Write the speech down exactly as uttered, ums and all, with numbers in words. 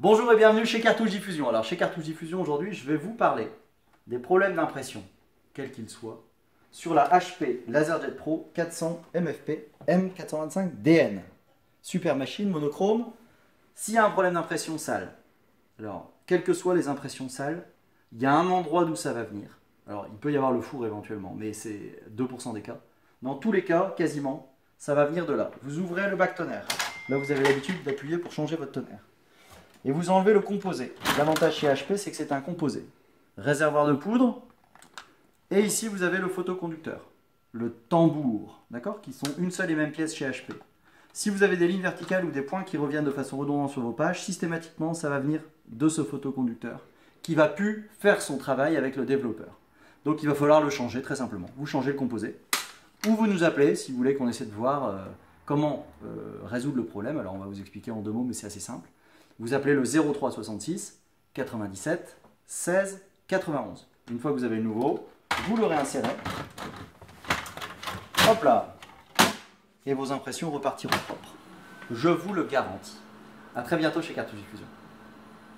Bonjour et bienvenue chez Cartouche Diffusion. Alors chez Cartouche Diffusion aujourd'hui je vais vous parler des problèmes d'impression, quels qu'ils soient, sur la H P LaserJet Pro quatre cents M F P M quatre cent vingt-cinq D N. Super machine monochrome. S'il y a un problème d'impression sale, alors quelles que soient les impressions sales, il y a un endroit d'où ça va venir. Alors il peut y avoir le four éventuellement, mais c'est deux pour cent des cas. Dans tous les cas, quasiment, ça va venir de là. Vous ouvrez le bac tonnerre. Là vous avez l'habitude d'appuyer pour changer votre tonnerre. Et vous enlevez le composé. L'avantage chez H P, c'est que c'est un composé. Réservoir de poudre. Et ici, vous avez le photoconducteur. Le tambour. D'accord? Qui sont une seule et même pièce chez H P. Si vous avez des lignes verticales ou des points qui reviennent de façon redondante sur vos pages, systématiquement, ça va venir de ce photoconducteur qui va plus faire son travail avec le développeur. Donc, il va falloir le changer très simplement. Vous changez le composé. Ou vous nous appelez si vous voulez qu'on essaie de voir euh, comment euh, résoudre le problème. Alors, on va vous expliquer en deux mots, mais c'est assez simple. Vous appelez le zéro trois soixante-six quatre-vingt-dix-sept seize quatre-vingt-onze. Une fois que vous avez le nouveau, vous le réinsérez. Hop là! Et vos impressions repartiront propres. Je vous le garantis. A très bientôt chez Cartouche Diffusion.